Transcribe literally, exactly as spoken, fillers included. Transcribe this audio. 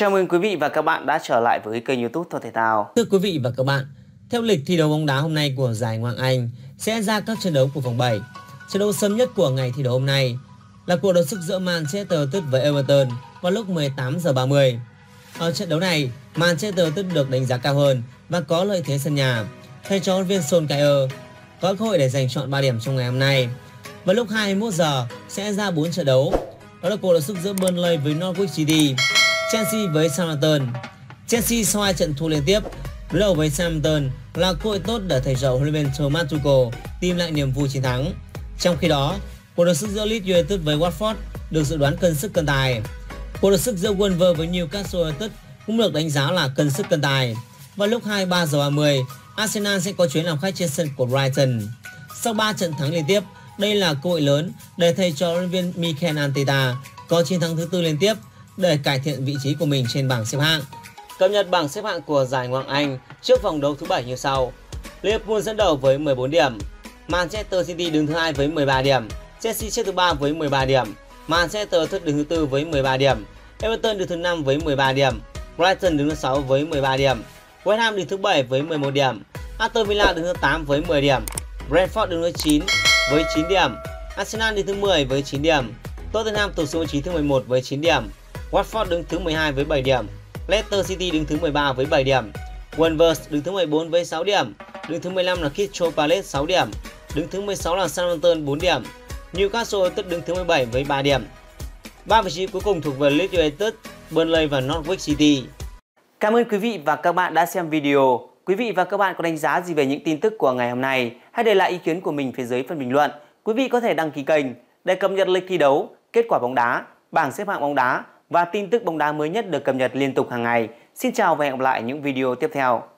Chào mừng quý vị và các bạn đã trở lại với kênh YouTube Thuật Thể Thao. Thưa quý vị và các bạn, theo lịch thi đấu bóng đá hôm nay của giải Ngoại hạng Anh sẽ ra các trận đấu của vòng bảy. Trận đấu sớm nhất của ngày thi đấu hôm nay là cuộc đấu sức giữa Manchester United với Everton vào lúc mười tám giờ ba mươi. Ở trận đấu này, Manchester United được đánh giá cao hơn và có lợi thế sân nhà. Thầy trò huấn luyện viên Solskjaer có cơ hội để giành chọn ba điểm trong ngày hôm nay. Vào lúc hai mươi mốt giờ sẽ ra bốn trận đấu. Đó là cuộc đấu sức giữa Burnley với Norwich City, Chelsea với Southampton. Chelsea sau hai trận thua liên tiếp đối đầu với Southampton là cơ hội tốt để thầy trò huấn luyện viên Thomas Tuchel tìm lại niềm vui chiến thắng. Trong khi đó, cuộc đấu sức giữa Leeds United với Watford được dự đoán cân sức cân tài. Cuộc đấu sức giữa Wolves với Newcastle United cũng được đánh giá là cân sức cân tài. Vào lúc hai mươi ba giờ ba mươi, Arsenal sẽ có chuyến làm khách trên sân của Brighton. Sau ba trận thắng liên tiếp, đây là cơ hội lớn để thầy trò huấn luyện viên Mikel Arteta có chiến thắng thứ tư liên tiếp để cải thiện vị trí của mình trên bảng xếp hạng. Cập nhật bảng xếp hạng của giải Ngoại hạng Anh trước vòng đấu thứ bảy như sau: Liverpool dẫn đầu với mười bốn điểm, Manchester City đứng thứ hai với mười ba điểm, Chelsea xếp thứ ba với mười ba điểm, Manchester United đứng thứ tư với mười ba điểm, Everton đứng thứ năm với mười ba điểm, Brighton đứng thứ sáu với mười ba điểm, West Ham đứng thứ bảy với mười một điểm, Aston Villa đứng thứ tám với mười điểm, Brentford đứng thứ chín với chín điểm, Arsenal đứng thứ mười với chín điểm, Tottenham tụt xuống vị trí thứ mười một với chín điểm, Watford đứng thứ mười hai với bảy điểm, Leicester City đứng thứ mười ba với bảy điểm, Wolves đứng thứ mười bốn với sáu điểm, đứng thứ mười lăm là Crystal Palace sáu điểm, đứng thứ mười sáu là Southampton bốn điểm, Newcastle United đứng thứ mười bảy với ba điểm. Ba vị trí cuối cùng thuộc về Leeds United, Burnley và Norwich City. Cảm ơn quý vị và các bạn đã xem video. Quý vị và các bạn có đánh giá gì về những tin tức của ngày hôm nay? Hãy để lại ý kiến của mình phía dưới phần bình luận. Quý vị có thể đăng ký kênh để cập nhật lịch thi đấu, kết quả bóng đá, bảng xếp hạng bóng đá và tin tức bóng đá mới nhất được cập nhật liên tục hàng ngày. Xin chào và hẹn gặp lại những video tiếp theo.